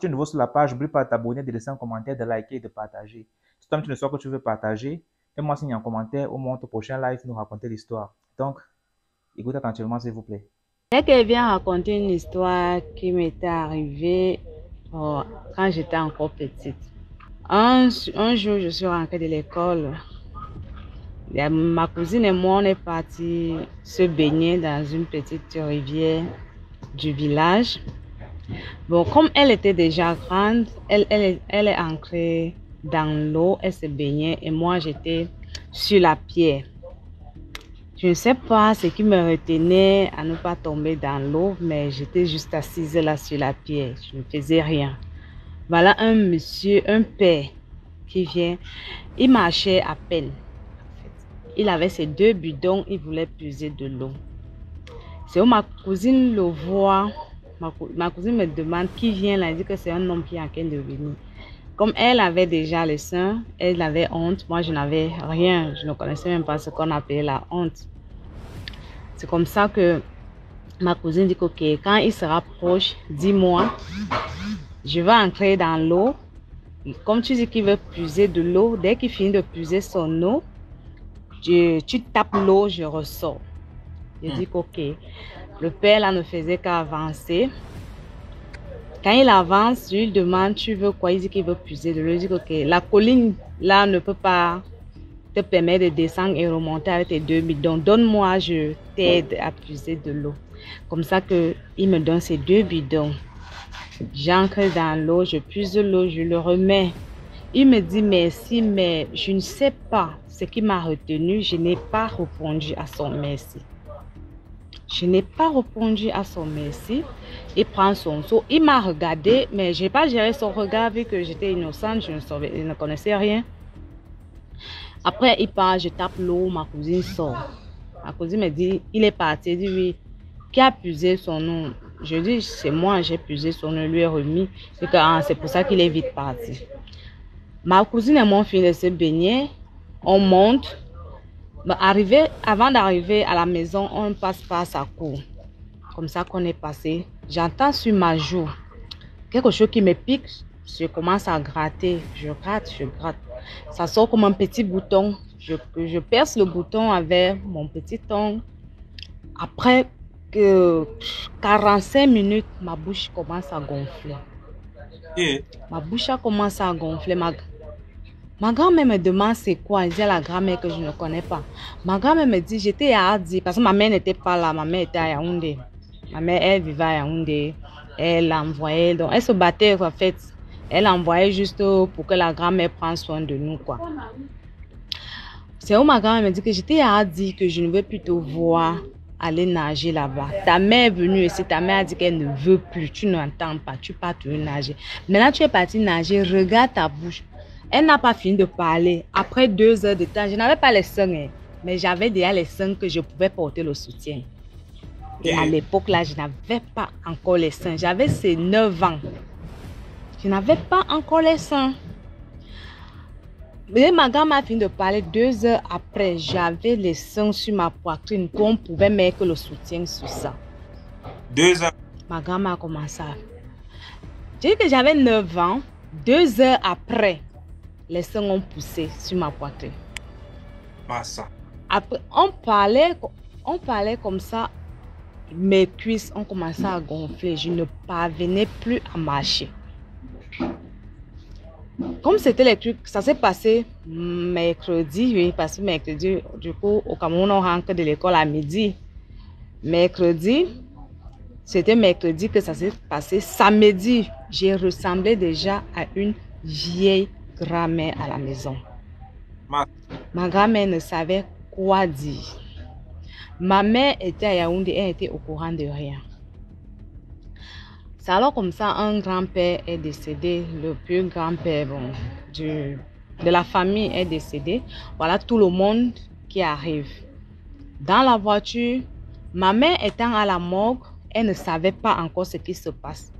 tu es nouveau sur la page, n'oublie pas de t'abonner, de laisser un commentaire, de liker et de partager. Si toi-même tu ne sais pas que tu veux partager, fais-moi signe en commentaire, au moment de ton prochain live, nous raconter l'histoire. Donc, écoute attentivement, s'il vous plaît. Dès qu'elle vient raconter une histoire qui m'était arrivée quand j'étais encore petite. Un jour, je suis rentrée de l'école. Ma cousine et moi, on est partis se baigner dans une petite rivière du village. Bon, comme elle était déjà grande, elle est entrée dans l'eau, elle se baignait et moi, j'étais sur la pierre. Je ne sais pas ce qui me retenait à ne pas tomber dans l'eau, mais j'étais juste assise là sur la pierre. Je ne faisais rien. Voilà un monsieur, un père qui vient. Il marchait à peine. Il avait ses deux bidons, il voulait puiser de l'eau. C'est où ma cousine le voit. Ma cousine me demande qui vient là. Elle dit que c'est un homme qui est en train de venir. Comme elle avait déjà le sein, elle avait honte. Moi, je n'avais rien. Je ne connaissais même pas ce qu'on appelait la honte. C'est comme ça que ma cousine dit ok, quand il se rapproche, dis-moi, je vais entrer dans l'eau. Comme tu dis qu'il veut puiser de l'eau, dès qu'il finit de puiser son eau, tu tapes l'eau, je ressors. Je dis ok. Le père là ne faisait qu'avancer. Quand il avance, je lui demande, tu veux quoi? Il dit qu'il veut puiser de l'eau. Je dis, ok, la colline, là, ne peut pas te permettre de descendre et remonter avec tes deux bidons. Donne-moi, je t'aide à puiser de l'eau. Comme ça qu'il me donne ses deux bidons. J'ancre dans l'eau, je puise l'eau, je le remets. Il me dit merci, mais je ne sais pas ce qui m'a retenu. Je n'ai pas répondu à son merci. Je n'ai pas répondu à son merci. Il prend son seau. Il m'a regardé, mais je n'ai pas géré son regard vu que j'étais innocente. Je ne connaissais rien. Après, il part, je tape l'eau. Ma cousine sort. Ma cousine me dit, il est parti. Elle dit, oui, qui a puisé son nom? Je dis, c'est moi, j'ai puisé son nom. Lui est remis. C'est pour ça qu'il est vite parti. Ma cousine et mon fils se baignaient. On monte. Avant d'arriver à la maison, on passe par sa cour. Comme ça qu'on est passé. J'entends sur ma joue quelque chose qui me pique. Je commence à gratter. Je gratte. Ça sort comme un petit bouton. Je perce le bouton avec mon petit tongue. Après 45 minutes, ma bouche commence à gonfler. Ma bouche a commencé à gonfler. Ma grand-mère me demande c'est quoi. Elle dit à la grand-mère que je ne connais pas. Ma grand-mère me dit, j'étais à Hadi, parce que ma mère n'était pas là, ma mère était à Yaoundé. Ma mère, elle vivait à Yaoundé, elle envoyait, donc elle se battait en fait. Elle envoyait juste pour que la grand-mère prenne soin de nous, quoi. C'est où ma grand-mère me dit que j'étais à Hadi, que je ne veux plus te voir aller nager là-bas. Ta mère est venue ici, ta mère a dit qu'elle ne veut plus, tu n'entends pas, tu pars te nager. Maintenant tu es parti nager, regarde ta bouche. Elle n'a pas fini de parler. Après 2 heures de temps, je n'avais pas les seins, mais j'avais déjà les seins que je pouvais porter le soutien. Et à l'époque, là, je n'avais pas encore les seins. J'avais ces 9 ans. Je n'avais pas encore les seins. Mais ma grand-mère a fini de parler 2 heures après. J'avais les seins sur ma poitrine. Qu'on pouvait mettre le soutien sur ça. 2 ans. Ma grand-mère a commencé à... J'ai dit que j'avais 9 ans. 2 heures après, les seins ont poussé sur ma poitrine. Après, on parlait comme ça. Mes cuisses ont commencé à gonfler. Je ne parvenais plus à marcher. Comme c'était les trucs, ça s'est passé mercredi. Oui, parce que mercredi, du coup, au Cameroun, on rentre de l'école à midi. Mercredi, c'était mercredi que ça s'est passé. Samedi, j'ai ressemblé déjà à une vieille grand-mère à la maison. Ma grand-mère ne savait quoi dire. Ma mère était à Yaoundé, elle était au courant de rien. C'est alors comme ça, un grand-père est décédé, le plus grand-père de la famille est décédé. Voilà tout le monde qui arrive. Dans la voiture, ma mère étant à la morgue, elle ne savait pas encore ce qui se passe.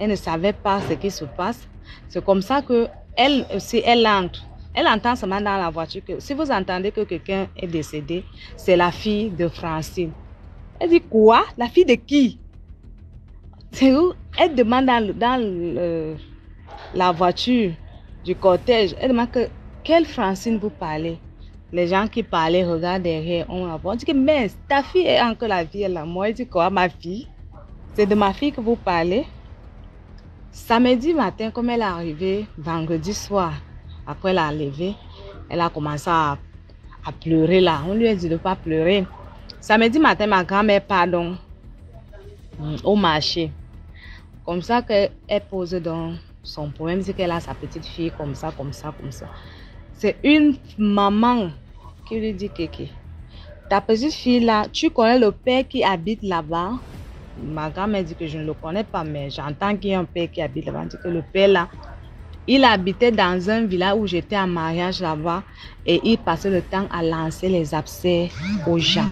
Elle ne savait pas ce qui se passe. C'est comme ça que elle aussi, elle entre. Elle entend seulement dans la voiture que si vous entendez que quelqu'un est décédé, c'est la fille de Francine. Elle dit quoi? La fille de qui? C'est où elle demande dans la voiture du cortège, elle demande que quelle Francine vous parlez. Les gens qui parlaient regardent derrière, on dit que mais ta fille est encore la vie, elle a moi. Elle dit quoi, ma fille? C'est de ma fille que vous parlez. Samedi matin, comme elle est arrivée, vendredi soir, après la levée, elle a commencé à pleurer là. On lui a dit de ne pas pleurer. Samedi matin, ma grand-mère part donc au marché. Comme ça qu'elle pose dans son problème, c'est qu'elle a sa petite fille comme ça, comme ça, comme ça. C'est une maman qui lui dit, Kéké, ta petite fille là, tu connais le père qui habite là-bas? Ma grand-mère dit que je ne le connais pas, mais j'entends qu'il y a un père qui habite là-bas. Elle dit que le père là, il habitait dans un village où j'étais en mariage là-bas et il passait le temps à lancer les abcès aux gens.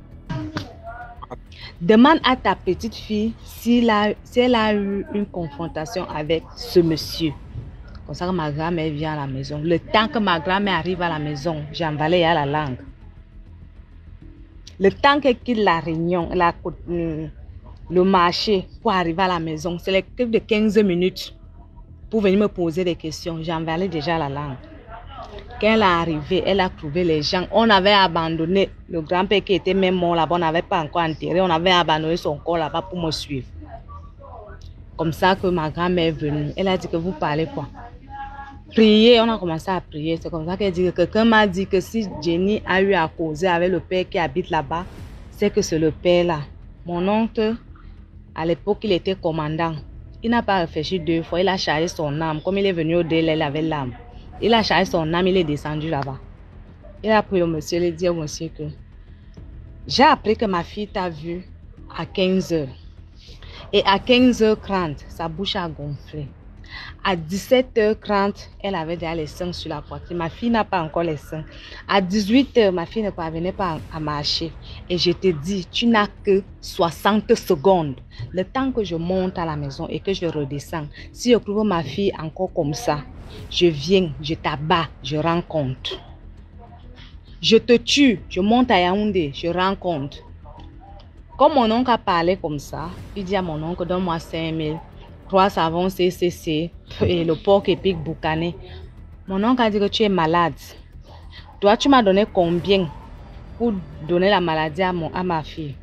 Demande à ta petite fille si elle a eu une confrontation avec ce monsieur. Comme ça que ma grand-mère vient à la maison. Le temps que ma grand-mère arrive à la maison, j'ai envalé à la langue. Le temps qu'elle quitte la réunion, le marché pour arriver à la maison, c'est les quelques de 15 minutes pour venir me poser des questions. J'ai envalé déjà la langue. Quand elle est arrivée, elle a trouvé les gens. On avait abandonné le grand-père qui était même mort là-bas. On n'avait pas encore enterré. On avait abandonné son corps là-bas pour me suivre. Comme ça que ma grand-mère est venue. Elle a dit que vous parlez quoi? Prier. On a commencé à prier. C'est comme ça qu'elle dit que quelqu'un m'a dit que si Jenny a eu à causer avec le père qui habite là-bas, c'est que c'est le père là. Mon oncle, à l'époque, il était commandant. Il n'a pas réfléchi deux fois. Il a chargé son âme. Comme il est venu au délai, il avait l'âme. Il a chargé son âme, il est descendu là-bas. Il a pris au monsieur, il a dit au monsieur que j'ai appris que ma fille t'a vu à 15h. Et à 15h30, sa bouche a gonflé. À 17h30, elle avait déjà les seins sur la poitrine. Ma fille n'a pas encore les seins. À 18h, ma fille ne parvenait pas à marcher. Et je te dis, tu n'as que 60 secondes. Le temps que je monte à la maison et que je redescends, si je trouve ma fille encore comme ça, je viens, je t'abats, je rends compte. Je te tue, je monte à Yaoundé, je rends compte. Comme mon oncle a parlé comme ça, il dit à mon oncle, donne-moi 5 000. 3 savons CCC et le porc épique boucané. Mon oncle a dit que tu es malade. Toi, tu m'as donné combien pour donner la maladie à ma fille?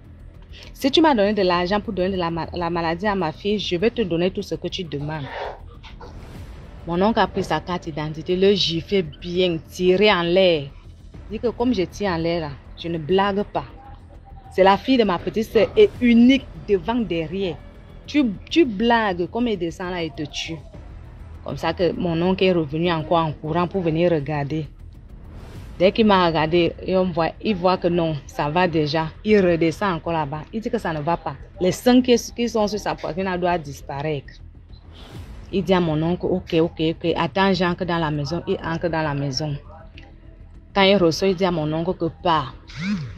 Si tu m'as donné de l'argent pour donner de la maladie à ma fille, je vais te donner tout ce que tu demandes. Mon oncle a pris sa carte d'identité, le giflé bien, tiré en l'air. Il dit que comme je tire en l'air, je ne blague pas. C'est la fille de ma petite soeur et unique devant, derrière. Tu blagues, comme il descend là, il te tue. Comme ça que mon oncle est revenu encore en courant pour venir regarder. Dès qu'il m'a regardé, il voit que non, ça va déjà. Il redescend encore là-bas. Il dit que ça ne va pas. Les seins qui sont sur sa poitrine doivent disparaître. Il dit à mon oncle, ok, attends, j'entre dans la maison. Il entre dans la maison. Quand il reçoit, il dit à mon oncle que pars.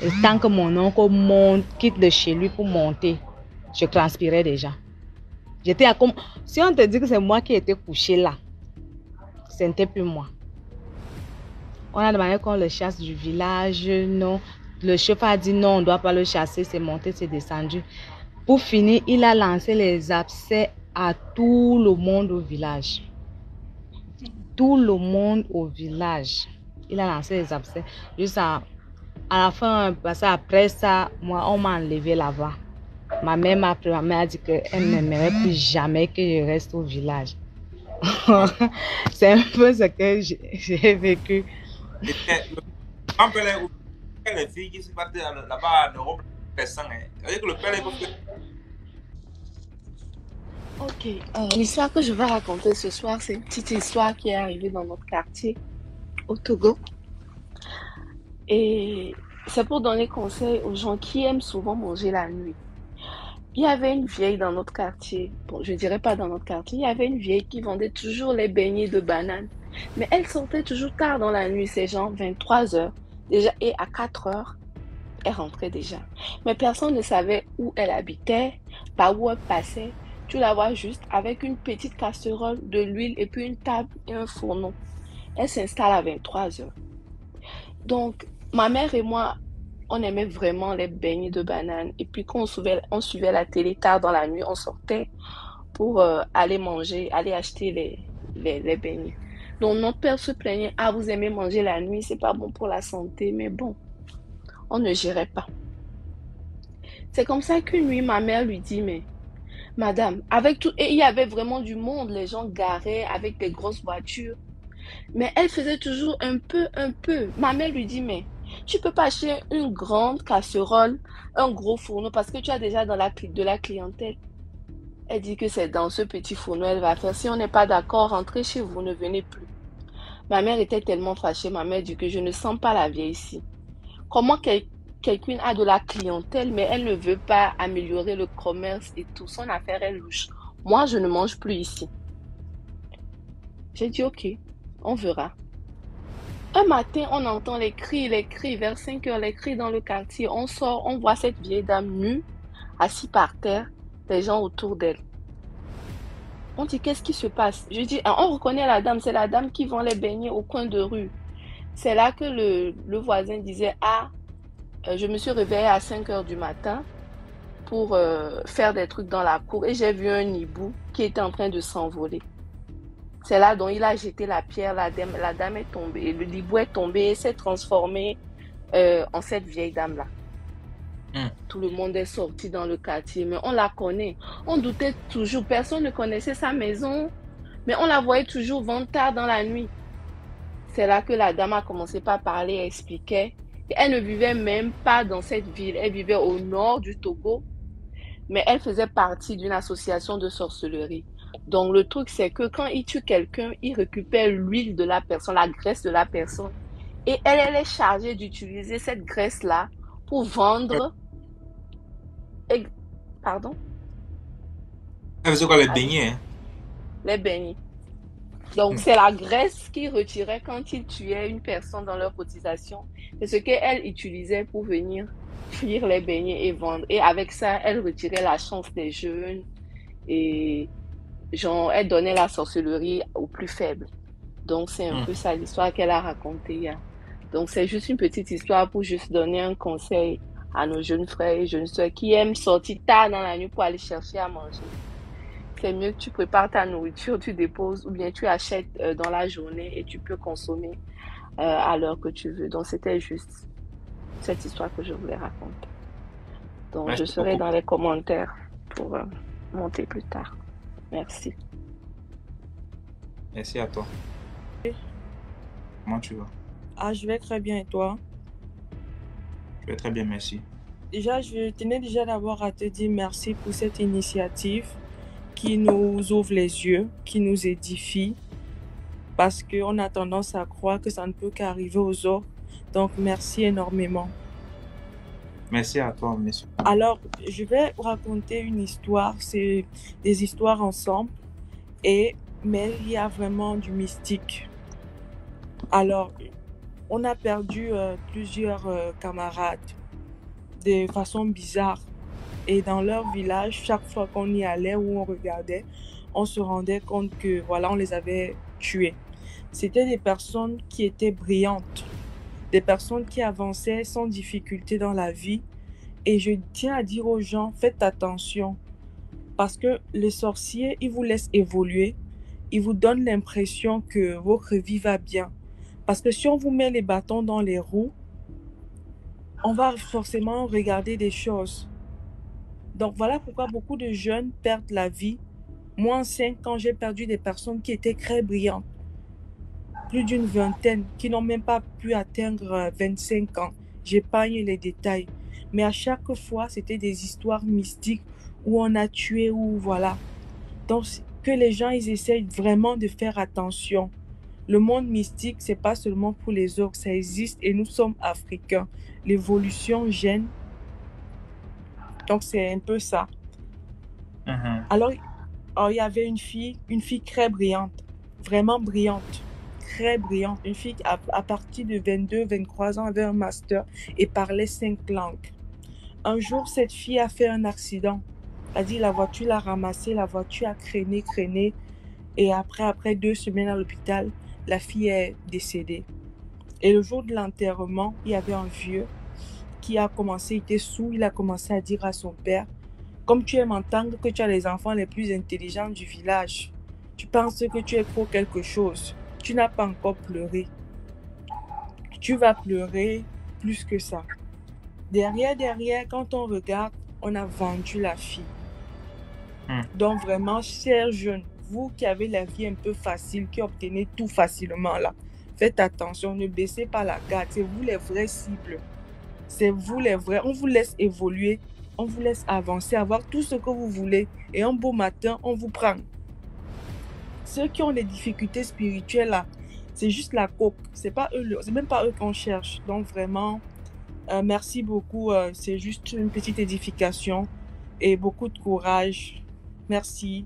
Et tant que mon oncle monte, quitte de chez lui pour monter, je transpirais déjà. J'étais à comme... Si on te dit que c'est moi qui étais couché là, ce n'était plus moi. On a demandé qu'on le chasse du village. Non. Le chef a dit non, on ne doit pas le chasser. C'est monté, c'est descendu. Pour finir, il a lancé les abcès à tout le monde au village. Tout le monde au village. Il a lancé les abcès. Juste à la fin, parce qu'après ça, moi, on m'a enlevé là-bas. Ma mère a dit qu'elle n'aimerait plus jamais que je reste au village. C'est un peu ce que j'ai vécu. Quand les filles qui se battent là-bas en Europe, personne. C'est-à-dire que le père est comme ça. Ok, l'histoire que je vais raconter ce soir, c'est une petite histoire qui est arrivée dans notre quartier, au Togo. Et c'est pour donner conseil aux gens qui aiment souvent manger la nuit. Il y avait une vieille dans notre quartier, bon, je dirais pas dans notre quartier, il y avait une vieille qui vendait toujours les beignets de bananes. Mais elle sortait toujours tard dans la nuit, c'est genre 23h déjà, et à 4h, elle rentrait déjà. Mais personne ne savait où elle habitait, par où elle passait. Tu la vois juste avec une petite casserole de l'huile et puis une table et un fourneau. Elle s'installe à 23h. Donc, ma mère et moi, on aimait vraiment les beignets de bananes. Et puis quand on suivait la télé tard dans la nuit, on sortait, pour aller manger, aller acheter les beignets. Donc, mon père se plaignait, ah, vous aimez manger la nuit, c'est pas bon pour la santé, mais bon, on ne gérait pas. C'est comme ça qu'une nuit, ma mère lui dit, mais madame, avec tout, et il y avait vraiment du monde, les gens garés avec des grosses voitures, mais elle faisait toujours un peu. Ma mère lui dit, mais tu peux pas acheter une grande casserole, un gros fourneau, parce que tu as déjà de la clientèle. Elle dit que c'est dans ce petit fourneau, elle va faire. Si on n'est pas d'accord, rentrez chez vous, ne venez plus. Ma mère était tellement fâchée. Ma mère dit que je ne sens pas la vieille ici. Comment quelqu'un a de la clientèle, mais elle ne veut pas améliorer le commerce et tout. Son affaire est louche. Moi, je ne mange plus ici. J'ai dit, ok, on verra. Un matin, on entend les cris, vers 5 heures, les cris dans le quartier. On sort, on voit cette vieille dame nue, assise par terre, les gens autour d'elle. On dit, qu'est-ce qui se passe? Je dis, ah, on reconnaît la dame, c'est la dame qui vend les beignets au coin de rue. C'est là que le voisin disait, ah, je me suis réveillée à 5 heures du matin pour faire des trucs dans la cour et j'ai vu un hibou qui était en train de s'envoler. C'est là dont il a jeté la pierre, la dame est tombée, le hibou est tombé et s'est transformé en cette vieille dame-là. Mmh. Tout le monde est sorti dans le quartier, mais on la connaît. On doutait toujours, personne ne connaissait sa maison, mais on la voyait toujours vendre tard dans la nuit. C'est là que la dame a commencé par parler, elle expliquait. Elle ne vivait même pas dans cette ville, elle vivait au nord du Togo, mais elle faisait partie d'une association de sorcellerie. Donc le truc, c'est que quand il tue quelqu'un, il récupère l'huile de la personne, la graisse de la personne. Et elle est chargée d'utiliser cette graisse-là pour vendre... Et... Pardon? Elle faisait quoi, les beignets? Les beignets. Donc, c'est la graisse qu'ils retiraient quand ils tuaient une personne dans leur cotisation. C'est ce qu'elle utilisait pour venir cuire les beignets et vendre. Et avec ça, elle retirait la chance des jeunes et genre, elle donnait la sorcellerie aux plus faibles. Donc, c'est un peu ça l'histoire qu'elle a racontée. Hein. Donc, c'est juste une petite histoire pour juste donner un conseil à nos jeunes frères et jeunes soeurs qui aiment sortir tard dans la nuit pour aller chercher à manger. C'est mieux que tu prépares ta nourriture, tu déposes ou bien tu achètes dans la journée et tu peux consommer à l'heure que tu veux. Donc, c'était juste cette histoire que je voulais raconter. Donc, merci, je serai beaucoup dans les commentaires pour monter plus tard. Merci. Merci à toi. Oui. Comment tu vas? Ah, je vais très bien et toi? Je vais très bien, merci. Déjà, je tenais déjà d'abord à te dire merci pour cette initiative qui nous ouvre les yeux, qui nous édifie, parce qu'on a tendance à croire que ça ne peut qu'arriver aux autres. Donc, merci énormément. Merci à toi, monsieur. Alors, je vais raconter une histoire, c'est des histoires ensemble, mais il y a vraiment du mystique. Alors, on a perdu plusieurs camarades de façon bizarre. Et dans leur village, chaque fois qu'on y allait ou on regardait, on se rendait compte que, voilà, on les avait tués. C'était des personnes qui étaient brillantes, des personnes qui avançaient sans difficulté dans la vie. Et je tiens à dire aux gens, faites attention, parce que les sorciers, ils vous laissent évoluer, ils vous donnent l'impression que votre vie va bien. Parce que si on vous met les bâtons dans les roues, on va forcément regarder des choses. Donc, voilà pourquoi beaucoup de jeunes perdent la vie. Moi, en 5 ans, j'ai perdu des personnes qui étaient très brillantes. Plus d'une vingtaine, qui n'ont même pas pu atteindre 25 ans. J'épargne les détails. Mais à chaque fois, c'était des histoires mystiques où on a tué, ou voilà. Donc, que les gens, ils essayent vraiment de faire attention. Le monde mystique, ce n'est pas seulement pour les autres. Ça existe et nous sommes africains. L'évolution gêne. Donc, c'est un peu ça. Mm-hmm. Alors, il y avait une fille très brillante, vraiment brillante, très brillante. Une fille qui, à partir de 22, 23 ans, avait un master et parlait 5 langues. Un jour, cette fille a fait un accident. C'est-à-dire, la voiture l'a ramassée, la voiture a traîné. Et après 2 semaines à l'hôpital, la fille est décédée. Et le jour de l'enterrement, il y avait un vieux qui a commencé, il était saoul, il a commencé à dire à son père, Comme tu aimes entendre que tu as les enfants les plus intelligents du village, tu penses que tu es pour quelque chose, tu n'as pas encore pleuré. Tu vas pleurer plus que ça. Derrière, quand on regarde, on a vendu la fille. Donc vraiment, chers jeunes, vous qui avez la vie un peu facile, qui obtenez tout facilement là, faites attention, ne baissez pas la garde. C'est vous les vraies cibles. C'est vous les vrais. On vous laisse évoluer, on vous laisse avancer, avoir tout ce que vous voulez. Et un beau matin, on vous prend. Ceux qui ont des difficultés spirituelles là, c'est juste la coque. C'est pas eux, c'est même pas eux qu'on cherche. Donc vraiment, merci beaucoup. C'est juste une petite édification et beaucoup de courage. Merci.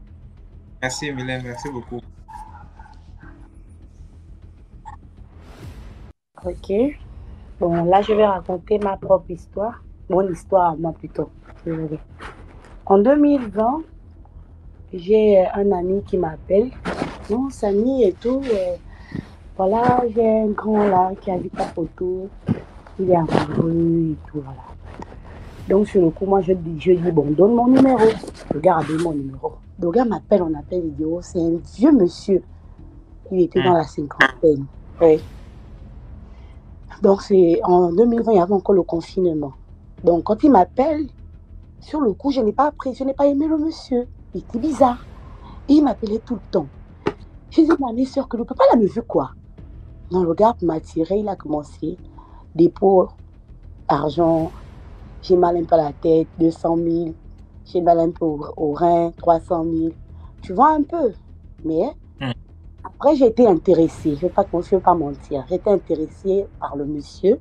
Merci Mélène, merci beaucoup. Ok. Bon, là, je vais raconter ma propre histoire. Mon histoire, moi, plutôt. En 2020, j'ai un ami qui m'appelle. Bon, Samy et tout. Et voilà, j'ai un grand là qui habite à Poto. Il est amoureux et tout, voilà. Donc, sur le coup, moi, je dis, bon, donne mon numéro. Le gars a donné mon numéro. Le gars m'appelle, on appelle, il dit, oh, c'est un vieux monsieur. Il était dans la cinquantaine. Oui. Donc, c'est en 2020, il y avait encore le confinement. Donc, quand il m'appelle, sur le coup, je n'ai pas aimé le monsieur. Il était bizarre. Et il m'appelait tout le temps. J'ai dit, ma soeur, que le papa l'a me vu quoi. Non, le gars m'a tiré, il a commencé. Dépôt, argent, j'ai mal un peu à la tête, 200 000. J'ai mal un peu au rein, 300 000. Tu vois un peu. Mais... Après, j'étais intéressée, je ne vais pas mentir. J'étais intéressée par le monsieur.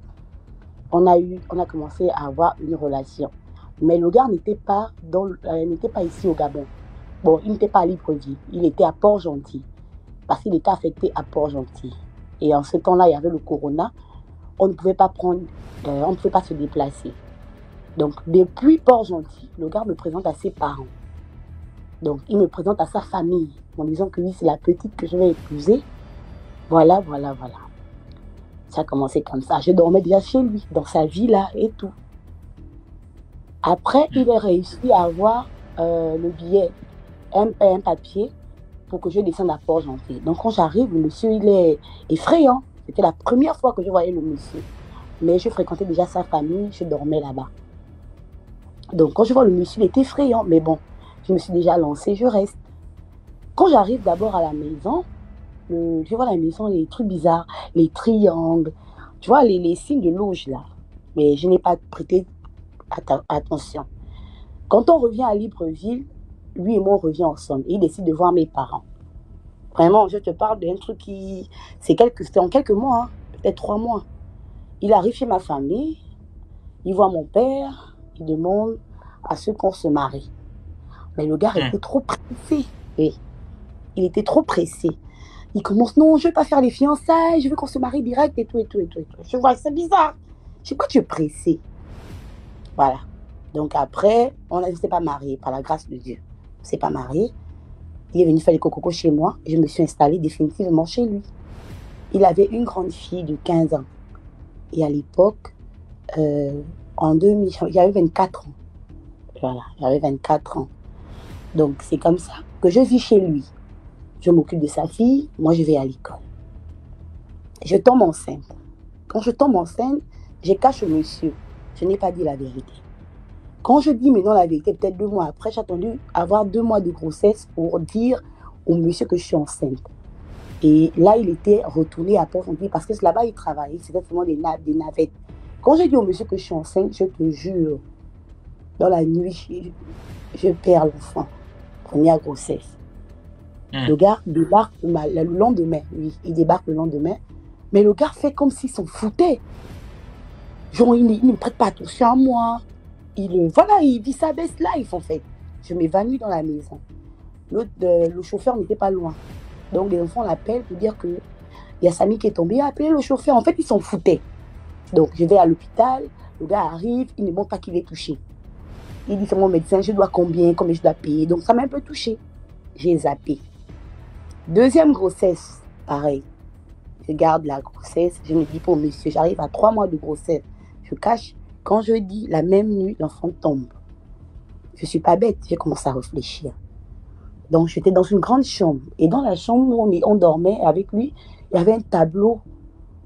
On a commencé à avoir une relation. Mais le gars n'était pas ici au Gabon. Bon, il n'était pas à Libreville. Il était à Port Gentil. Parce qu'il était affecté à Port Gentil. Et en ce temps-là, il y avait le corona. On ne pouvait pas se déplacer. Donc, depuis Port Gentil, le gars me présente à ses parents. Donc, il me présente à sa famille, en disant que oui, c'est la petite que je vais épouser. Voilà. Ça a commencé comme ça. Je dormais déjà chez lui, dans sa villa et tout. Après, il a réussi à avoir le billet, un papier, pour que je descende à Port Gentil. Donc, quand j'arrive, le monsieur, il est effrayant. C'était la première fois que je voyais le monsieur. Mais je fréquentais déjà sa famille, je dormais là-bas. Donc, quand je vois le monsieur, il est effrayant, mais bon. Je me suis déjà lancée, je reste. Quand j'arrive d'abord à la maison, je vois la maison, les trucs bizarres, les triangles, tu vois, les signes de loge là. Mais je n'ai pas prêté attention. Quand on revient à Libreville, lui et moi, on revient ensemble. Et il décide de voir mes parents. Vraiment, je te parle d'un truc qui... C'était en quelques mois, hein, peut-être 3 mois. Il arrive chez ma famille, il voit mon père, il demande à ce qu'on se marie. Mais le gars était trop pressé. Oui. Il était trop pressé. Il commence, non, je ne veux pas faire les fiançailles, je veux qu'on se marie direct et tout. Je vois, c'est bizarre. Je sais pas, tu es pressé. Voilà. Donc après, on ne s'est pas marié, par la grâce de Dieu. On ne s'est pas marié. Il est venu faire les cococos chez moi. Je me suis installée définitivement chez lui. Il avait une grande fille de 15 ans. Et à l'époque, il y avait 24 ans. Voilà, j'avais 24 ans. Donc, c'est comme ça que je vis chez lui. Je m'occupe de sa fille, moi je vais à l'école. Je tombe enceinte. Quand je tombe enceinte, je cache au monsieur. Je n'ai pas dit la vérité. Quand je dis maintenant la vérité, peut-être 2 mois après, j'ai attendu avoir 2 mois de grossesse pour dire au monsieur que je suis enceinte. Et là, il était retourné à Port Gentil parce que là-bas, il travaillait. C'était vraiment des navettes. Quand j'ai dit au monsieur que je suis enceinte, je te jure, dans la nuit, je perds l'enfant. Première grossesse. Le gars débarque le lendemain. Oui, il débarque le lendemain. Mais le gars fait comme s'il s'en foutait. Genre, il ne me prête pas attention à moi. Il vit sa best life, en fait. Je m'évanouis dans la maison. Le chauffeur n'était pas loin. Donc, les enfants l'appellent pour dire qu'il y a Samy qui est tombé. Il a appelé le chauffeur. En fait, il s'en foutait. Donc, je vais à l'hôpital. Le gars arrive. Il ne montre pas qu'il est touché. Il dit, c'est mon médecin, je dois combien je dois payer. Donc, ça m'a un peu touchée. J'ai zappé. Deuxième grossesse, pareil. Je garde la grossesse. Je me dis, pour monsieur, j'arrive à 3 mois de grossesse. Je cache. Quand je dis, la même nuit, l'enfant tombe. je suis pas bête, j'ai commencé à réfléchir. Donc j'étais dans une grande chambre, et dans la chambre où on dormait avec lui, il y avait un tableau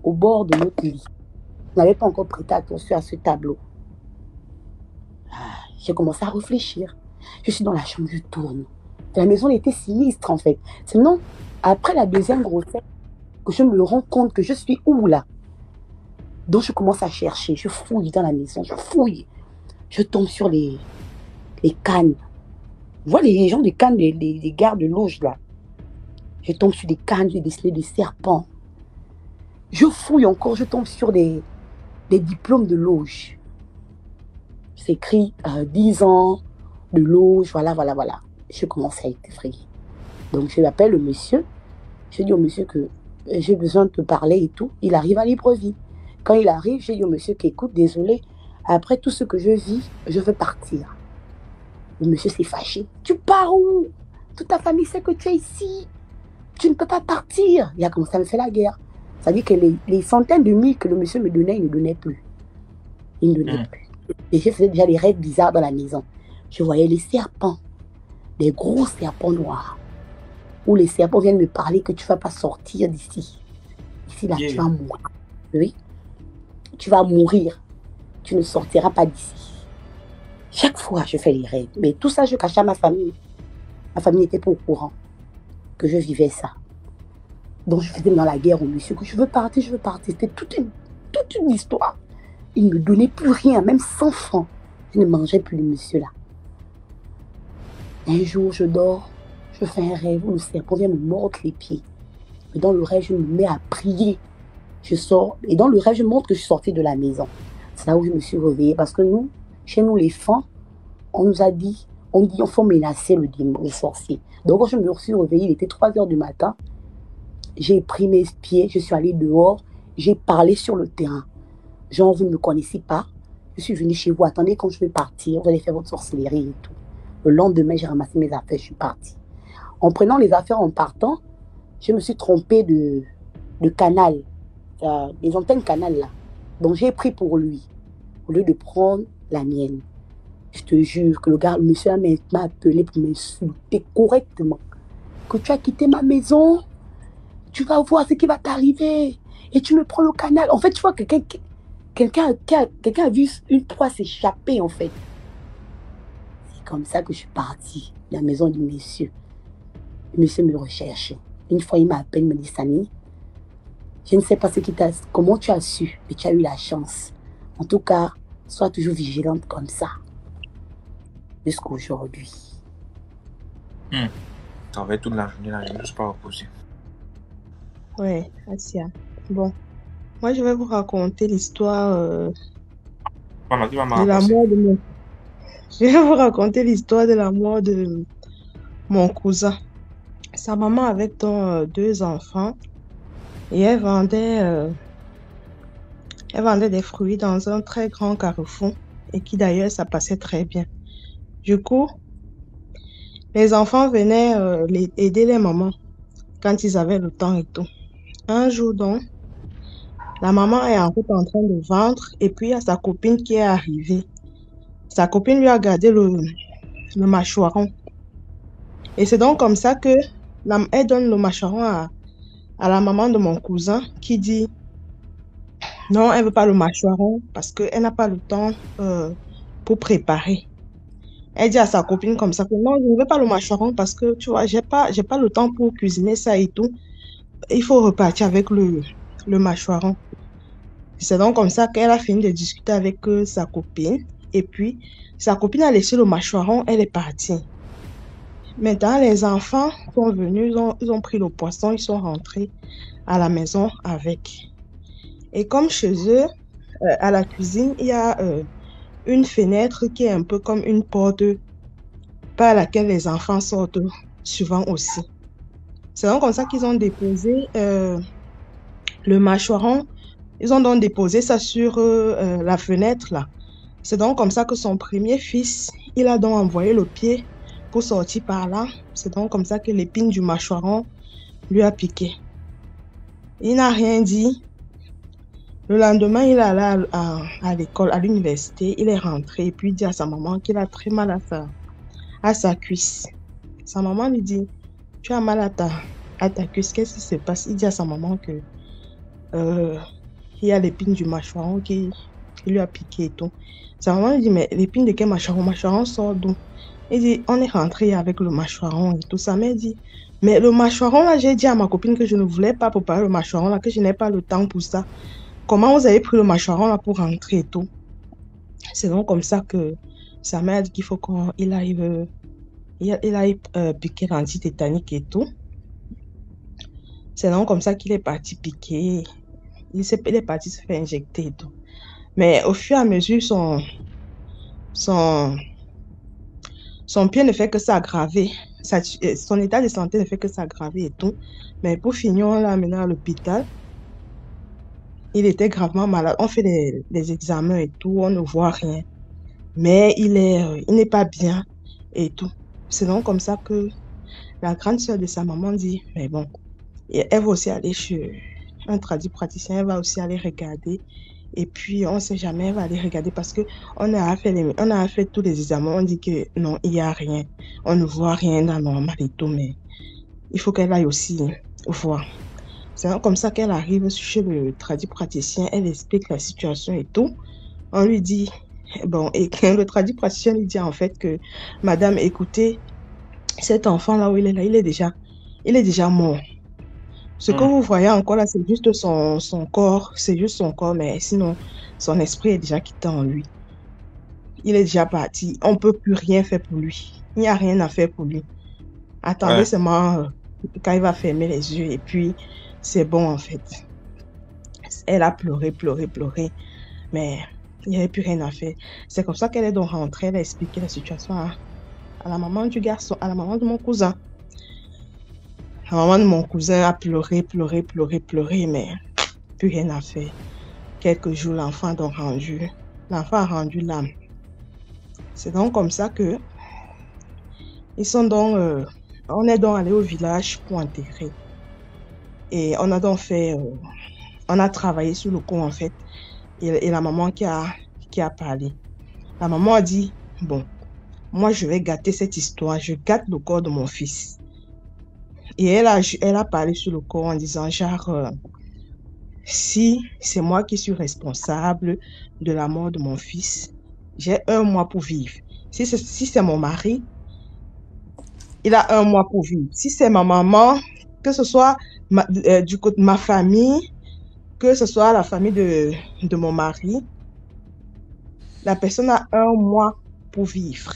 au bord de notre lit. Je n'avais pas encore prêté attention à ce tableau. J'ai commencé à réfléchir. Je suis dans la chambre, je tourne. La maison était sinistre en fait. Sinon, après la deuxième grossesse, que je me rends compte que je suis où là? Donc je commence à chercher, je fouille dans la maison, je fouille. Je tombe sur les cannes. Je vois les gens des cannes, les gardes de loge là. Je tombe sur des cannes, j'ai dessiné des serpents. Je fouille encore, je tombe sur des diplômes de loge. C'est écrit 10 ans de loge, voilà, voilà, voilà. Je commence à être effrayée. Donc je l'appelle le monsieur. Je dis au monsieur que j'ai besoin de te parler et tout. Il arrive à Libreville. Quand il arrive, j'ai dit au monsieur qu'écoute, désolé, après tout ce que je vis, je veux partir. Le monsieur s'est fâché. Tu pars où? Toute ta famille sait que tu es ici. Tu ne peux pas partir. Il a commencé à me faire la guerre. Ça veut dire que les centaines de mille que le monsieur me donnait, il ne donnait plus. Il ne donnait plus. Et je faisais déjà des rêves bizarres dans la maison. Je voyais les serpents, des gros serpents noirs, où les serpents viennent me parler que tu ne vas pas sortir d'ici. Ici, là, yeah. Tu vas mourir. Oui. Tu vas mourir. Tu ne sortiras pas d'ici. Chaque fois, je fais les rêves. Mais tout ça, je cachais à ma famille. Ma famille n'était pas au courant que je vivais ça. Donc, je faisais dans la guerre au monsieur que je veux partir, je veux partir. C'était toute une histoire. Il ne me donnait plus rien, même 100 francs. Je ne mangeais plus le monsieur là. Un jour, je dors, je fais un rêve où le serpent vient me mordre les pieds. Mais dans le rêve, je me mets à prier. Je sors, et dans le rêve, je montre que je suis sortie de la maison. C'est là où je me suis réveillée, parce que nous, chez nous, les femmes, on nous a dit, on faut menacer le démon, le sorcier. Donc, quand je me suis réveillée, il était 3 heures du matin. J'ai pris mes pieds, je suis allée dehors, j'ai parlé sur le terrain. Genre, vous ne me connaissez pas, je suis venue chez vous, attendez quand je vais partir, vous allez faire votre sorcellerie et tout. Le lendemain, j'ai ramassé mes affaires, je suis partie. En prenant les affaires, en partant, je me suis trompée de canal, des antennes canal là. Donc, j'ai pris pour lui, au lieu de prendre la mienne. Je te jure que le gars, le monsieur m'a appelé pour m'insulter correctement. Que tu as quitté ma maison, tu vas voir ce qui va t'arriver. Et tu me prends le canal. En fait, tu vois que quelqu'un a vu une proie s'échapper, en fait. C'est comme ça que je suis partie de la maison du monsieur. Le monsieur me recherchait. Une fois, il m'appelle, il me dit, Samy, je ne sais pas comment tu as su, mais tu as eu la chance. En tout cas, sois toujours vigilante comme ça. Jusqu'à aujourd'hui. Ça va être toute la journée, là, je ne suis pas reposée. Ouais, Asia. Bon, moi je vais vous raconter l'histoire de la mort de mon... Je vais vous raconter l'histoire de la mort de mon cousin. Sa maman avait donc 2 enfants et elle vendait des fruits dans un très grand carrefour et qui d'ailleurs ça passait très bien. Du coup, les enfants venaient aider les mamans quand ils avaient le temps et tout. Un jour donc, la maman est en route en train de vendre et puis il y a sa copine qui est arrivée. Sa copine lui a gardé le mâchoiron. Et c'est donc comme ça que elle donne le mâchoiron à la maman de mon cousin qui dit non, elle ne veut pas le mâchoiron parce qu'elle n'a pas le temps pour préparer. Elle dit à sa copine comme ça que non, je ne veux pas le mâchoiron parce que tu vois, j'ai pas le temps pour cuisiner ça et tout. Il faut repartir avec le mâchoiron. C'est donc comme ça qu'elle a fini de discuter avec sa copine. Et puis, sa copine a laissé le mâchoiron, elle est partie. Maintenant, les enfants sont venus, ils ont pris le poisson, ils sont rentrés à la maison avec. Et comme chez eux, à la cuisine, il y a une fenêtre qui est un peu comme une porte par laquelle les enfants sortent souvent aussi. C'est donc comme ça qu'ils ont déposé le mâchoiron. Ils ont donc déposé ça sur la fenêtre là. C'est donc comme ça que son premier fils, il a donc envoyé le pied pour sortir par là. C'est donc comme ça que l'épine du mâchoiron lui a piqué. Il n'a rien dit. Le lendemain, il est allé à l'école, à l'université. Il est rentré et puis dit à sa maman qu'il a très mal à sa cuisse. Sa maman lui dit, tu as mal à ta cuisse, qu'est-ce qui se passe? Il dit à sa maman que il y a l'épine du mâchoiron qui lui a piqué et tout. Sa maman lui dit, mais l'épine de quel mâchoiron? Mâchoiron sort d'où? Il dit, on est rentré avec le mâchoiron et tout. Sa mère dit, mais le mâchoiron là, j'ai dit à ma copine que je ne voulais pas préparer le mâchoiron là, que je n'ai pas le temps pour ça. Comment vous avez pris le mâchoiron là pour rentrer et tout? C'est donc comme ça que sa mère dit qu'il faut qu'il arrive, il a piqué l'antitétanique et tout. C'est donc comme ça qu'il est parti piquer. Il est parti se faire injecter et tout. Mais au fur et à mesure, son pied ne fait que s'aggraver. Son état de santé ne fait que s'aggraver et tout. Mais pour finir, on l'a amené à l'hôpital. Il était gravement malade. On fait des examens et tout. On ne voit rien. Mais il n'est pas bien et tout. C'est donc comme ça que la grande soeur de sa maman dit, mais bon, elle va aussi aller chez un tradipraticien. Elle va aussi aller regarder. Et puis, on ne sait jamais, elle va aller regarder parce qu'on a fait tous les examens. On dit que non, il n'y a rien. On ne voit rien d'anormal et tout, mais il faut qu'elle aille aussi voir. C'est comme ça qu'elle arrive chez le tradipraticien. Elle explique la situation et tout. On lui dit, bon, et le tradipraticien lui dit en fait que, madame, écoutez, cet enfant-là où il est là, il est déjà mort. Ce que vous voyez encore là, c'est juste son corps, mais sinon, son esprit est déjà quitté en lui. Il est déjà parti. On ne peut plus rien faire pour lui. Il n'y a rien à faire pour lui. Attendez seulement quand il va fermer les yeux et puis c'est bon en fait. Elle a pleuré, mais il n'y avait plus rien à faire. C'est comme ça qu'elle est donc rentrée, elle a expliqué la situation à la maman du garçon, à la maman de mon cousin. La maman de mon cousin a pleuré, mais plus rien à faire. Quelques jours, l'enfant a rendu l'âme. C'est donc comme ça que on est donc allé au village pour enterrer. Et on a donc fait, on a travaillé sur le coup en fait. Et la maman qui a parlé. La maman a dit, bon, moi je vais gâter cette histoire, je gâte le corps de mon fils. Et elle a parlé sur le corps en disant, genre, si c'est moi qui suis responsable de la mort de mon fils, j'ai 1 mois pour vivre. Si c'est mon mari, il a 1 mois pour vivre. Si c'est ma maman, que ce soit du côté de ma famille, que ce soit la famille de mon mari, la personne a 1 mois pour vivre.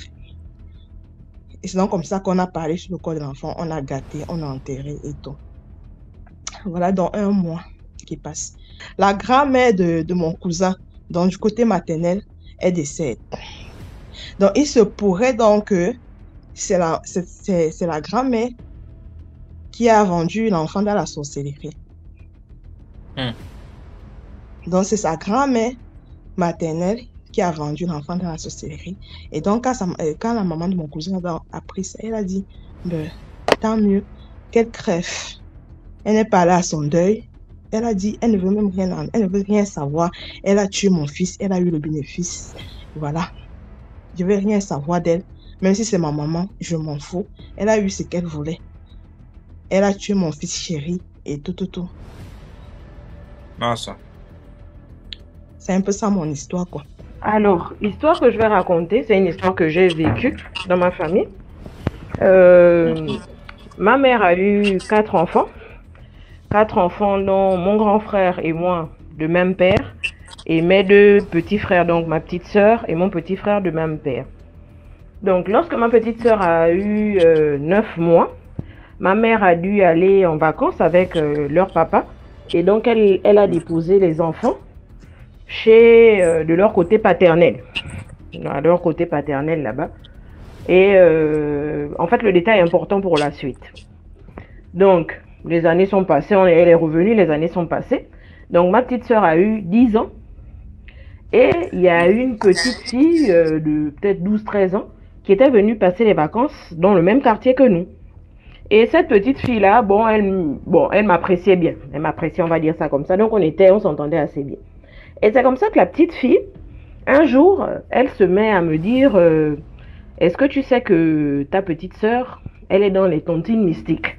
Et c'est donc comme ça qu'on a parlé sur le corps de l'enfant, on a gâté, on a enterré et tout. Voilà, dans 1 mois qui passe. La grand-mère de mon cousin, donc du côté maternel, est décédée. Donc il se pourrait donc que c'est la grand-mère qui a vendu l'enfant dans la sorcellerie. Donc c'est sa grand-mère maternelle qui a vendu l'enfant dans la sorcellerie. Et donc, quand la maman de mon cousin a pris ça, elle a dit, tant mieux, qu'elle crève. Elle n'est pas là à son deuil. Elle a dit, elle ne veut même rien, elle ne veut rien savoir. Elle a tué mon fils, elle a eu le bénéfice. Voilà. Je ne veux rien savoir d'elle. Même si c'est ma maman, je m'en fous. Elle a eu ce qu'elle voulait. Elle a tué mon fils chéri et tout. Ah, ça. C'est un peu ça mon histoire, quoi. Alors, l'histoire que je vais raconter, c'est une histoire que j'ai vécue dans ma famille. Ma mère a eu 4 enfants. 4 enfants dont mon grand frère et moi de même père. Et mes 2 petits frères, donc ma petite sœur et mon petit frère de même père. Donc, lorsque ma petite sœur a eu 9 mois, ma mère a dû aller en vacances avec leur papa. Et donc, elle a déposé les enfants de leur côté paternel, là-bas. Et en fait, le détail est important pour la suite. Donc, les années sont passées, elle est revenue, les années sont passées. Donc, ma petite sœur a eu 10 ans. Et il y a eu une petite fille de peut-être 12-13 ans qui était venue passer les vacances dans le même quartier que nous. Et cette petite fille-là, bon, elle m'appréciait bien. Elle m'appréciait, on va dire ça comme ça. Donc, on s'entendait assez bien. Et c'est comme ça que la petite fille, un jour, elle se met à me dire est-ce que tu sais que ta petite sœur, elle est dans les tontines mystiques?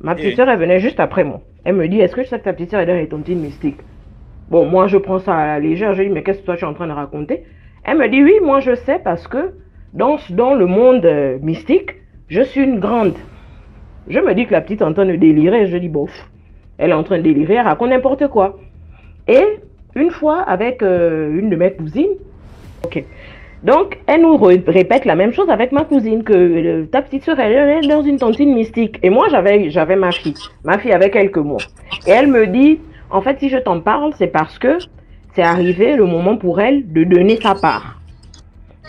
Ma petite sœur, elle venait juste après moi. Elle me dit, est-ce que je sais que ta petite sœur est dans les tontines mystiques? Bon, moi, je prends ça à la légère. Je dis, mais qu'est-ce que toi, tu es en train de raconter? Elle me dit, oui, moi, je sais parce que dans le monde mystique, je suis une grande. Je me dis que la petite est en train de délirer. Je dis, bof, elle est en train de délirer, elle raconte n'importe quoi. Et une fois, avec une de mes cousines, ok. Donc, elle nous répète la même chose avec ma cousine, que ta petite sœur, elle est dans une tontine mystique. Et moi, j'avais ma fille avait quelques mois. Et elle me dit, en fait, si je t'en parle, c'est parce que c'est arrivé le moment pour elle de donner sa part.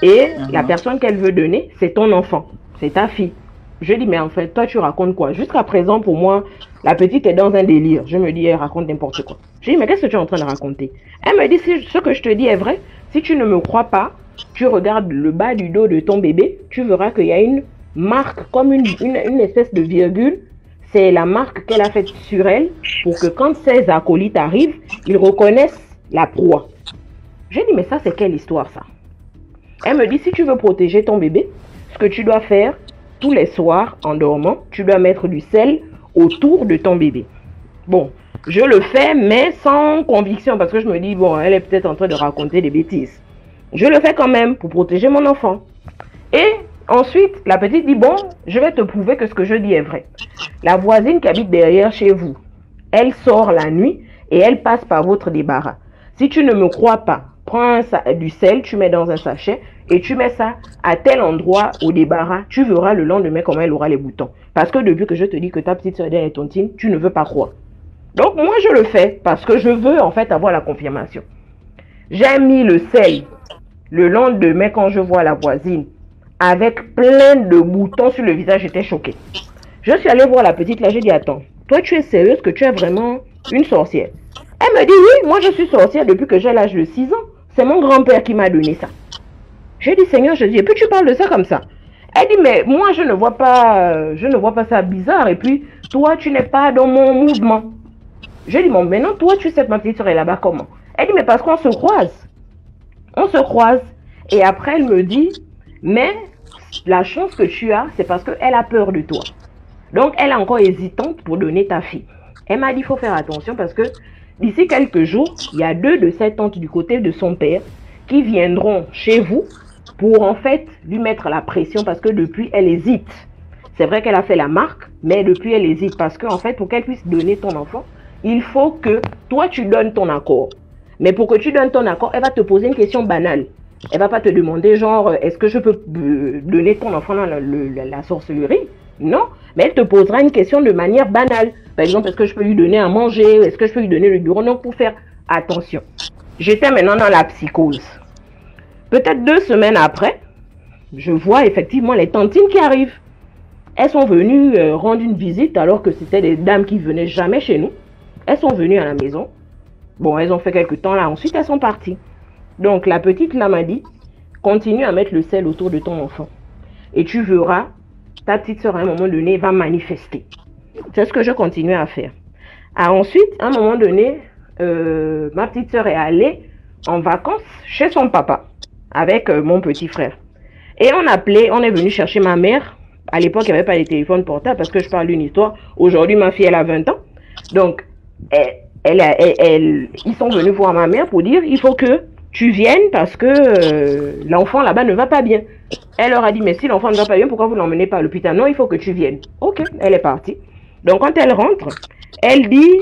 Et la personne qu'elle veut donner, c'est ton enfant, c'est ta fille. Je dis, mais en fait, toi, tu racontes quoi? Jusqu'à présent, pour moi, la petite est dans un délire. Je me dis, elle raconte n'importe quoi. Je dis, mais qu'est-ce que tu es en train de raconter? Elle me dit, si ce que je te dis est vrai, si tu ne me crois pas, tu regardes le bas du dos de ton bébé, tu verras qu'il y a une marque, comme une espèce de virgule. C'est la marque qu'elle a faite sur elle pour que quand ses acolytes arrivent, ils reconnaissent la proie. J'ai dit, mais ça, c'est quelle histoire, ça? Elle me dit, si tu veux protéger ton bébé, ce que tu dois faire tous les soirs en dormant, tu dois mettre du sel autour de ton bébé. Bon, je le fais, mais sans conviction, parce que je me dis, bon, elle est peut-être en train de raconter des bêtises. Je le fais quand même pour protéger mon enfant. Et ensuite, la petite dit, bon, je vais te prouver que ce que je dis est vrai. La voisine qui habite derrière chez vous, elle sort la nuit et elle passe par votre débarras. Si tu ne me crois pas, prends du sel, tu mets dans un sachet et tu mets ça à tel endroit au débarras. Tu verras le lendemain comment elle aura les boutons. Parce que depuis que je te dis que ta petite soeur est dans les tontines, tu ne veux pas croire. Donc moi, je le fais parce que je veux en fait avoir la confirmation. J'ai mis le sel. Le lendemain, quand je vois la voisine, avec plein de boutons sur le visage, j'étais choquée. Je suis allée voir la petite, là, j'ai dit, attends, toi, tu es sérieuse que tu es vraiment une sorcière? Elle me dit, oui, moi, je suis sorcière depuis que j'ai l'âge de 6 ans. C'est mon grand-père qui m'a donné ça. J'ai dit, Seigneur, je dis, et puis tu parles de ça comme ça? Elle dit, mais moi, je ne vois pas ça bizarre. Et puis, toi, tu n'es pas dans mon mouvement. J'ai dit, bon, maintenant, toi, tu sais que ma petite soeur est là-bas, comment? Elle dit, mais parce qu'on se croise. On se croise et après elle me dit, mais la chance que tu as, c'est parce qu'elle a peur de toi. Donc elle est encore hésitante pour donner ta fille. Elle m'a dit, il faut faire attention parce que d'ici quelques jours, il y a 2 de ses tantes du côté de son père qui viendront chez vous pour en fait lui mettre la pression parce que depuis elle hésite. C'est vrai qu'elle a fait la marque, mais depuis elle hésite parce qu'en fait pour qu'elle puisse donner ton enfant, il faut que toi tu donnes ton accord. Mais pour que tu donnes ton accord, elle va te poser une question banale. Elle va pas te demander genre, est-ce que je peux donner ton enfant dans la sorcellerie? Non, mais elle te posera une question de manière banale. Par exemple, est-ce que je peux lui donner à manger? Est-ce que je peux lui donner le bureau? Non, pour faire attention. J'étais maintenant dans la psychose. Peut-être 2 semaines après, je vois effectivement les tantines qui arrivent. Elles sont venues rendre une visite alors que c'était des dames qui venaient jamais chez nous. Elles sont venues à la maison. Bon, elles ont fait quelques temps là, ensuite elles sont parties. Donc la petite là m'a dit, continue à mettre le sel autour de ton enfant. Et tu verras, ta petite soeur à un moment donné va manifester. C'est ce que je continuais à faire. Ah, ensuite, à un moment donné, ma petite soeur est allée en vacances chez son papa, avec mon petit frère. Et on est venu chercher ma mère. À l'époque, il n'y avait pas les téléphones portables, parce que je parle d'une histoire. Aujourd'hui, ma fille, elle a 20 ans. Donc, ils sont venus voir ma mère pour dire, il faut que tu viennes parce que l'enfant là-bas ne va pas bien. Elle leur a dit, mais si l'enfant ne va pas bien, pourquoi vous ne l'emmenez pas à l'hôpital? Non, il faut que tu viennes. Ok, elle est partie. Donc quand elle rentre, elle dit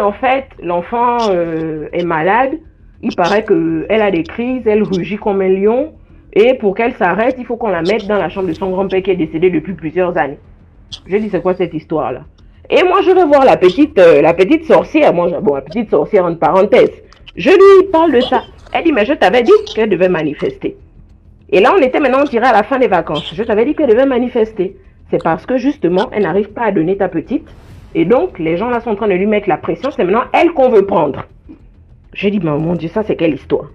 en fait, l'enfant est malade, il paraît qu'elle a des crises, elle rugit comme un lion, et pour qu'elle s'arrête, il faut qu'on la mette dans la chambre de son grand-père qui est décédé depuis plusieurs années. Je dis, c'est quoi cette histoire-là? Et moi, je vais voir la petite sorcière. Moi, bon, la petite sorcière, entre parenthèses. Je lui parle de ça. Elle dit, mais je t'avais dit qu'elle devait manifester. Et là, on était maintenant, on dirait, à la fin des vacances. Je t'avais dit qu'elle devait manifester. C'est parce que, justement, elle n'arrive pas à donner ta petite. Et donc, les gens, là, sont en train de lui mettre la pression. C'est maintenant elle qu'on veut prendre. J'ai dit, mais mon Dieu, ça, c'est quelle histoire?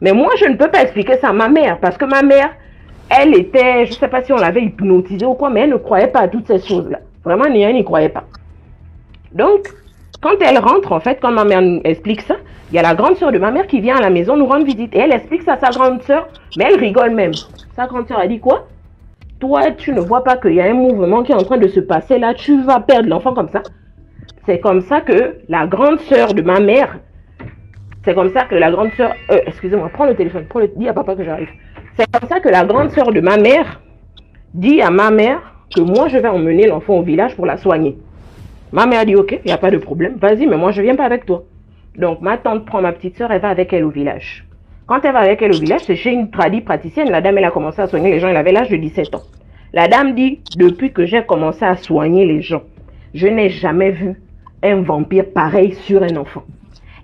Mais moi, je ne peux pas expliquer ça à ma mère. Parce que ma mère, elle était, je ne sais pas si on l'avait hypnotisée ou quoi, mais elle ne croyait pas à toutes ces choses-là. Vraiment, elle n'y croyait pas. Donc, Quand elle rentre, en fait, quand ma mère nous explique ça, il y a la grande sœur de ma mère qui vient à la maison nous rendre visite. Et elle explique ça à sa grande sœur, mais elle rigole même. Sa grande sœur, elle dit quoi? Toi, tu ne vois pas qu'il y a un mouvement qui est en train de se passer là, tu vas perdre l'enfant comme ça. C'est comme ça que la grande sœur de ma mère, excusez-moi, prends le téléphone, dis à papa que j'arrive. C'est comme ça que la grande sœur de ma mère dit à ma mère que moi, je vais emmener l'enfant au village pour la soigner. Ma mère dit, ok, il n'y a pas de problème, vas-y, mais moi, je ne viens pas avec toi. Donc, ma tante prend ma petite sœur, elle va avec elle au village. Quand elle va avec elle au village, c'est chez une tradie praticienne. La dame, elle a commencé à soigner les gens, elle avait l'âge de 17 ans. La dame dit, depuis que j'ai commencé à soigner les gens, je n'ai jamais vu un vampire pareil sur un enfant.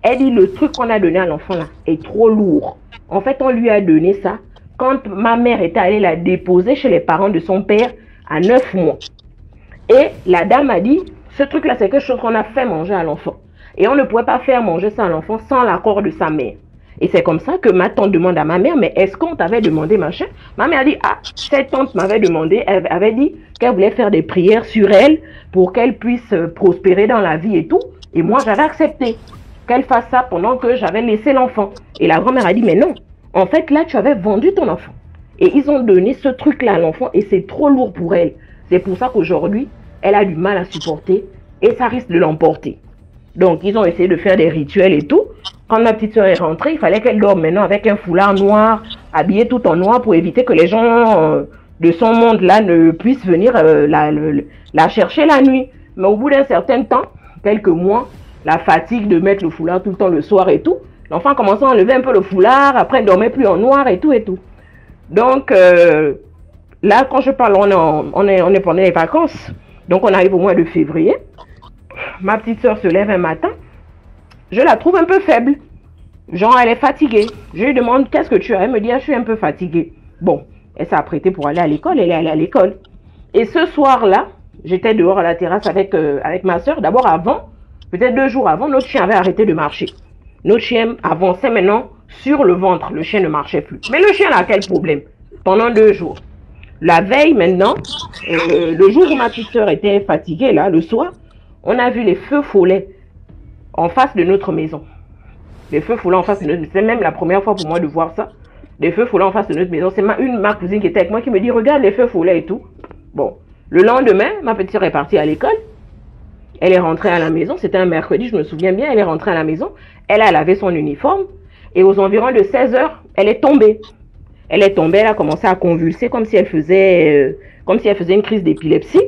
Elle dit, le truc qu'on a donné à l'enfant là est trop lourd. En fait, on lui a donné ça quand ma mère était allée la déposer chez les parents de son père à 9 mois. Et la dame a dit, ce truc-là, c'est quelque chose qu'on a fait manger à l'enfant. Et on ne pouvait pas faire manger ça à l'enfant sans l'accord de sa mère. Et c'est comme ça que ma tante demande à ma mère, mais est-ce qu'on t'avait demandé machin? Ma mère dit, ah, cette tante m'avait demandé, elle avait dit qu'elle voulait faire des prières sur elle pour qu'elle puisse prospérer dans la vie et tout. Et moi, j'avais accepté qu'elle fasse ça pendant que j'avais laissé l'enfant. Et la grand-mère a dit, mais non, en fait, là, tu avais vendu ton enfant. Et ils ont donné ce truc-là à l'enfant et c'est trop lourd pour elle. C'est pour ça qu'aujourd'hui, elle a du mal à supporter et ça risque de l'emporter. Donc, ils ont essayé de faire des rituels et tout. Quand ma petite soeur est rentrée, il fallait qu'elle dorme maintenant avec un foulard noir, habillée tout en noir pour éviter que les gens de son monde-là ne puissent venir la chercher la nuit. Mais au bout d'un certain temps, quelques mois, la fatigue de mettre le foulard tout le temps le soir et tout, l'enfant commençait à enlever un peu le foulard, après elle ne dormait plus en noir et tout et tout. Donc, là, quand je parle, on est pendant les vacances, donc on arrive au mois de février. Ma petite soeur se lève un matin, je la trouve un peu faible, genre elle est fatiguée. Je lui demande, qu'est-ce que tu as? Elle me dit, ah, je suis un peu fatiguée. Bon, elle s'est apprêtée pour aller à l'école, elle est allée à l'école. Et ce soir-là, j'étais dehors à la terrasse avec ma soeur. D'abord avant, peut-être 2 jours avant, notre chien avait arrêté de marcher. Notre chien avançait maintenant sur le ventre, le chien ne marchait plus. Mais le chien a quel problème? Pendant 2 jours. La veille maintenant, le jour où ma petite soeur était fatiguée, là, le soir, on a vu les feux follets en face de notre maison. Les feux follets en face de notre maison. C'est même la première fois pour moi de voir ça. Les feux follets en face de notre maison. C'est ma cousine qui était avec moi qui me dit, regarde les feux follets et tout. Bon, le lendemain, ma petite soeur est partie à l'école. Elle est rentrée à la maison. C'était un mercredi, je me souviens bien. Elle est rentrée à la maison. Elle a lavé son uniforme. Et aux environs de 16 h, elle est tombée. Elle est tombée, elle a commencé à convulser comme si elle faisait, une crise d'épilepsie.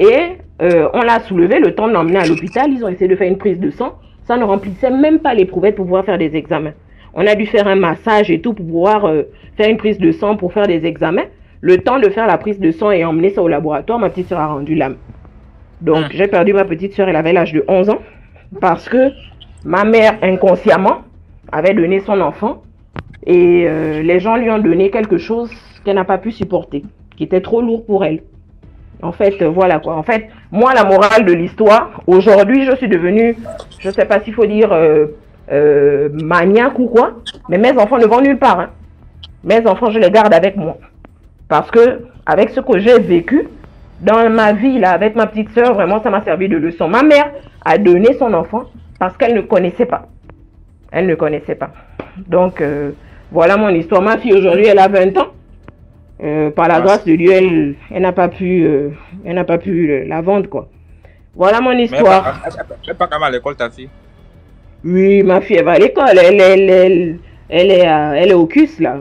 Et on l'a soulevée, le temps de l'emmener à l'hôpital. Ils ont essayé de faire une prise de sang. Ça ne remplissait même pas l'éprouvettes pour pouvoir faire des examens. On a dû faire un massage et tout pour pouvoir faire une prise de sang pour faire des examens. Le temps de faire la prise de sang et emmener ça au laboratoire, ma petite soeur a rendu l'âme. Donc j'ai perdu ma petite soeur, elle avait l'âge de 11 ans. Parce que ma mère, inconsciemment, avait donné son enfant. Et les gens lui ont donné quelque chose qu'elle n'a pas pu supporter, qui était trop lourd pour elle. En fait, voilà quoi. En fait, moi, la morale de l'histoire, aujourd'hui, je suis devenue, je ne sais pas s'il faut dire maniaque ou quoi, mais mes enfants ne vont nulle part. Hein. Mes enfants, je les garde avec moi. Parce que, avec ce que j'ai vécu dans ma vie, là, avec ma petite soeur, vraiment, ça m'a servi de leçon. Ma mère a donné son enfant parce qu'elle ne connaissait pas. Elle ne connaissait pas. Donc, voilà mon histoire. Ma fille, aujourd'hui, elle a 20 ans. Par la grâce de Dieu, elle n'a pas pu, la vendre, quoi. Voilà mon histoire. Elle n'est pas quand même à l'école, ta fille? Oui, ma fille, elle va à l'école. Elle est au CUS, là.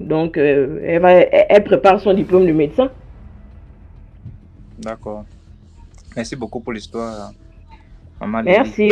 Donc, elle prépare son diplôme de médecin. D'accord. Merci beaucoup pour l'histoire. Merci.